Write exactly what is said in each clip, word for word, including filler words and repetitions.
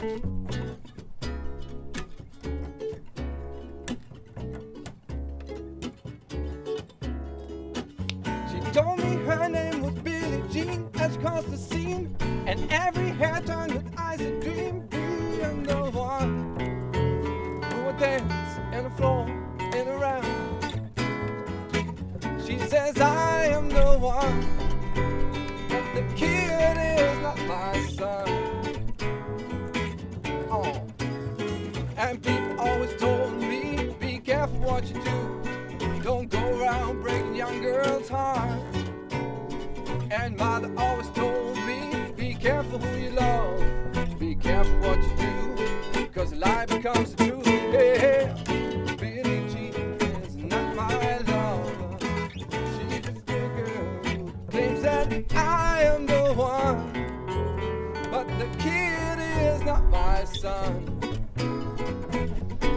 She told me her name was Billie Jean as she crossed the scene, and every hair turned with eyes that dream. She and the one who would dance and the floor and around. She says, I am the one, but the kid is not my son. Oh. And people always told me, be careful what you do, don't go around breaking young girls' hearts. And mother always told me, be careful who you love, be careful what you do, cause life becomes the truth. Hey, hey. Billie Jean is not my love, she's a girl who claims that I am the one, but the kid is not my son.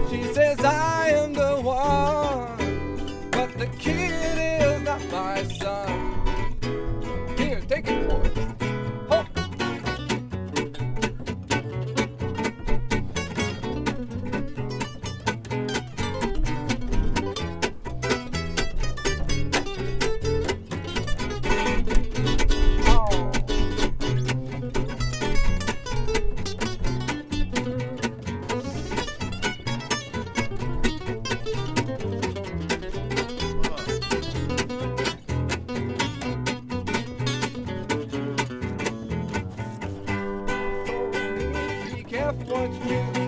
She says I am the one, but the kid is not my son. Here, take it, boy. What you do.